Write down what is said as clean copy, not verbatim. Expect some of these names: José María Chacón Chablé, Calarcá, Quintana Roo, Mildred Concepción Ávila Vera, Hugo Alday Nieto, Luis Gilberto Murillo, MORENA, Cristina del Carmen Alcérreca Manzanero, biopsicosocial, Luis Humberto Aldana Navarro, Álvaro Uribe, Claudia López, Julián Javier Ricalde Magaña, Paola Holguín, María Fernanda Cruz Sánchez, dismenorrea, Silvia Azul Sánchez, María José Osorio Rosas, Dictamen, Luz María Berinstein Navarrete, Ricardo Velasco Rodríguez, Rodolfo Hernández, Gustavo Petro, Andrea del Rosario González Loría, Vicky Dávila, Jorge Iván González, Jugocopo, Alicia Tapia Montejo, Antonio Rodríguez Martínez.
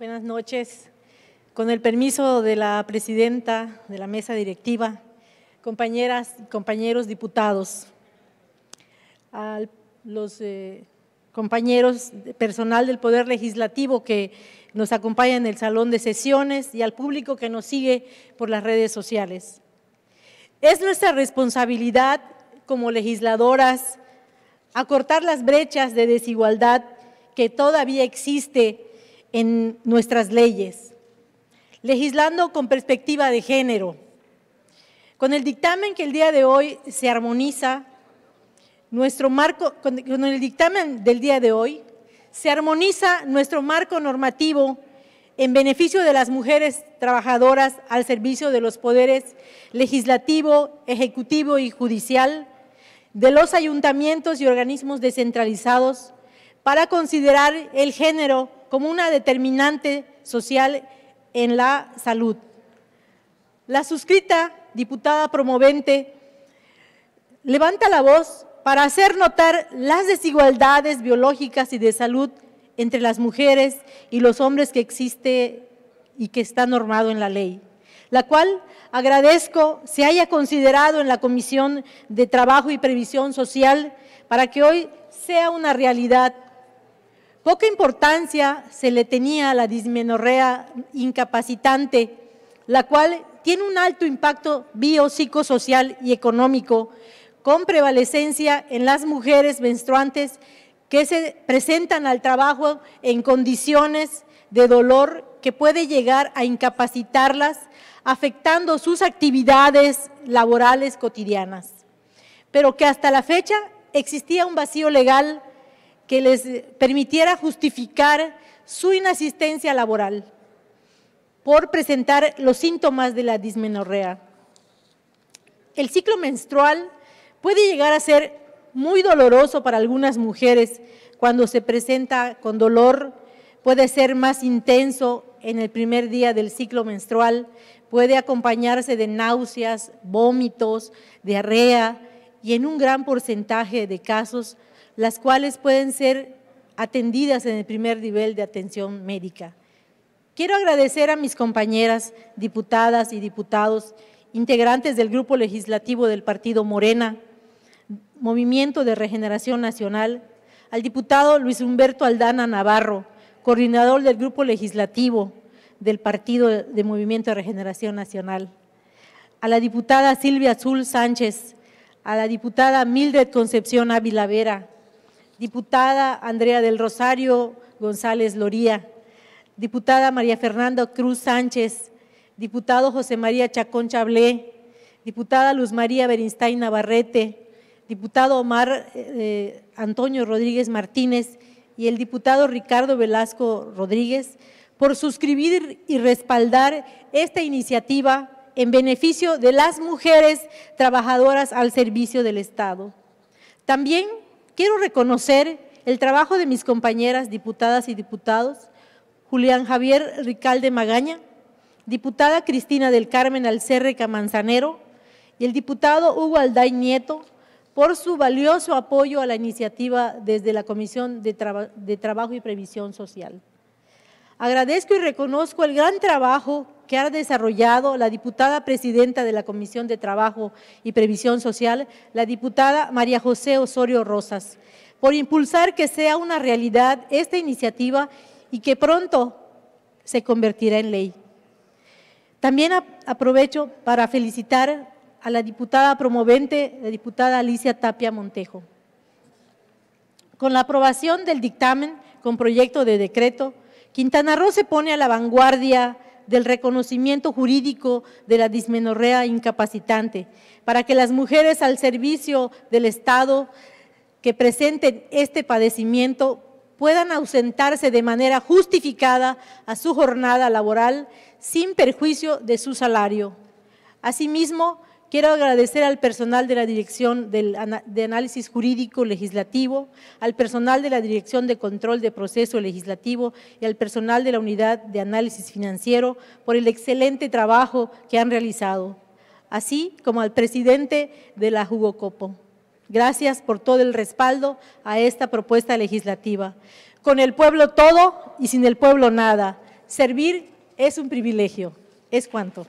Buenas noches. Con el permiso de la presidenta de la mesa directiva, compañeras y compañeros diputados, a los compañeros personal del Poder Legislativo que nos acompaña en el salón de sesiones y al público que nos sigue por las redes sociales. Es nuestra responsabilidad como legisladoras acortar las brechas de desigualdad que todavía existe en nuestras leyes, legislando con perspectiva de género. Con el dictamen que el día de hoy se armoniza, nuestro marco normativo en beneficio de las mujeres trabajadoras al servicio de los poderes legislativo, ejecutivo y judicial, de los ayuntamientos y organismos descentralizados, para considerar el género como una determinante social en la salud. La suscrita diputada promovente levanta la voz para hacer notar las desigualdades biológicas y de salud entre las mujeres y los hombres que existe y que está normado en la ley, la cual agradezco se haya considerado en la Comisión de Trabajo y Previsión Social para que hoy sea una realidad. Poca importancia se le tenía a la dismenorrea incapacitante, la cual tiene un alto impacto biopsicosocial y económico, con prevalecencia en las mujeres menstruantes que se presentan al trabajo en condiciones de dolor que puede llegar a incapacitarlas, afectando sus actividades laborales cotidianas, pero que hasta la fecha existía un vacío legal que les permitiera justificar su inasistencia laboral por presentar los síntomas de la dismenorrea. El ciclo menstrual puede llegar a ser muy doloroso para algunas mujeres. Cuando se presenta con dolor, puede ser más intenso en el primer día del ciclo menstrual, puede acompañarse de náuseas, vómitos, diarrea y en un gran porcentaje de casos, las cuales pueden ser atendidas en el primer nivel de atención médica. Quiero agradecer a mis compañeras diputadas y diputados, integrantes del Grupo Legislativo del Partido MORENA, Movimiento de Regeneración Nacional, al diputado Luis Humberto Aldana Navarro, coordinador del Grupo Legislativo del Partido de Movimiento de Regeneración Nacional, a la diputada Silvia Azul Sánchez, a la diputada Mildred Concepción Ávila Vera, diputada Andrea del Rosario González Loría, diputada María Fernanda Cruz Sánchez, diputado José María Chacón Chablé, diputada Luz María Berinstein Navarrete, diputado Antonio Rodríguez Martínez y el diputado Ricardo Velasco Rodríguez, por suscribir y respaldar esta iniciativa en beneficio de las mujeres trabajadoras al servicio del Estado. También quiero reconocer el trabajo de mis compañeras diputadas y diputados, Julián Javier Ricalde Magaña, diputada Cristina del Carmen Alcérreca Manzanero y el diputado Hugo Alday Nieto, por su valioso apoyo a la iniciativa desde la Comisión de Trabajo y Previsión Social. Agradezco y reconozco el gran trabajo que ha desarrollado la diputada presidenta de la Comisión de Trabajo y Previsión Social, la diputada María José Osorio Rosas, por impulsar que sea una realidad esta iniciativa y que pronto se convertirá en ley. También aprovecho para felicitar a la diputada promovente, la diputada Alicia Tapia Montejo. Con la aprobación del dictamen con proyecto de decreto, Quintana Roo se pone a la vanguardia del reconocimiento jurídico de la dismenorrea incapacitante, para que las mujeres al servicio del Estado que presenten este padecimiento puedan ausentarse de manera justificada a su jornada laboral sin perjuicio de su salario. Asimismo, quiero agradecer al personal de la Dirección de Análisis Jurídico Legislativo, al personal de la Dirección de Control de Proceso Legislativo y al personal de la Unidad de Análisis Financiero por el excelente trabajo que han realizado, así como al presidente de la Jugocopo. Gracias por todo el respaldo a esta propuesta legislativa. Con el pueblo todo y sin el pueblo nada. Servir es un privilegio, es cuanto.